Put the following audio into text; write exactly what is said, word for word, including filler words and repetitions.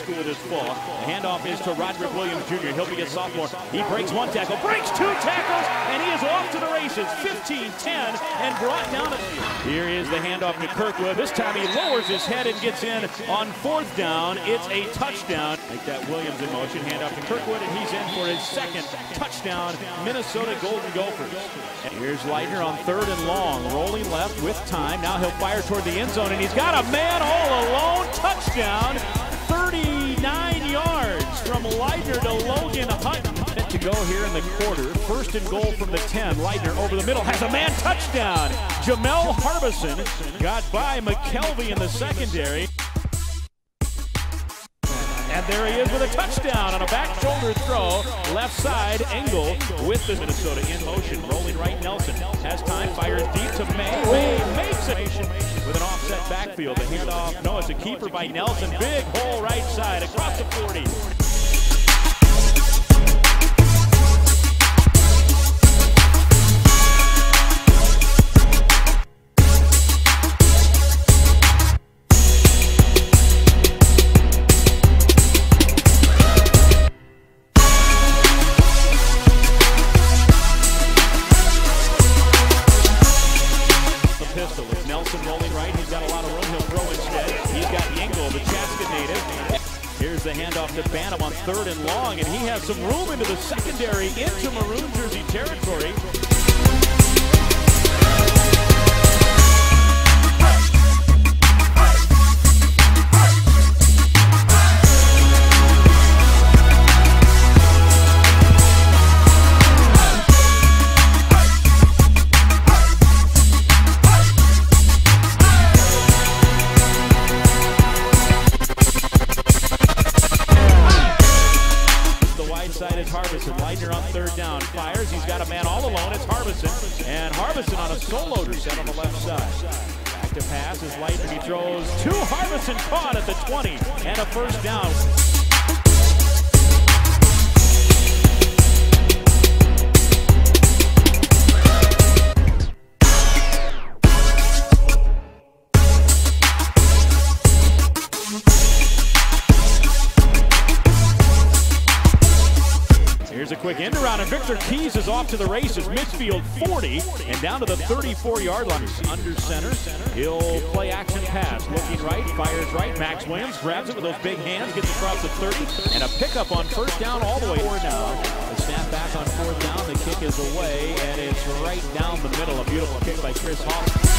school this fall. The handoff is to Roderick Williams, Junior He'll be a sophomore. He breaks one tackle, breaks two tackles, and he is off to the races. fifteen ten and brought down. Here is the handoff to Kirkwood. This time he lowers his head and gets in on fourth down. It's a touchdown. Like that, Williams in motion. Handoff to Kirkwood, and he's in for his second touchdown. Minnesota Golden Gophers. And here's Leitner on third and long. Rolling left with time. Now he'll fire toward the end zone, and he's got a man all alone. Touchdown. thirty-nine yards from Leitner to Logan Hutton. To go here in the quarter. First and goal from the ten. Leitner over the middle. Has a man. Touchdown. Jamel Harbison got by McKelvey in the secondary. And there he is with a touchdown on a back shoulder throw. Left side angle with the Minnesota in motion. Rolling right, Nelson. Has time. Fires deep to May. May makes it with an offset backfield. The handoff. No, it's a keeper by Nelson. Big hole right side across the forty. Nelson rolling right, he's got a lot of room, he'll throw instead. He's got Yingle, the Chaska native. Here's the handoff to Banham on third and long, and he has some room into the secondary, into maroon jersey territory. Harbison, Leitner on third down, fires, he's got a man all alone, it's Harbison, and Harbison on a solo set on the left side. Back to pass is Leitner, he throws two, Harbison caught at the twenty, and a first down. Here's a quick end around, and Victor Keys is off to the races. Midfield forty, and down to the thirty-four yard line. Under center, he'll play action pass. Looking right, fires right. Max Williams grabs it with those big hands, gets across the thirty, and a pickup on first down all the way. Four now. The snap back on fourth down, the kick is away, and it's right down the middle. A beautiful kick by Chris Hall.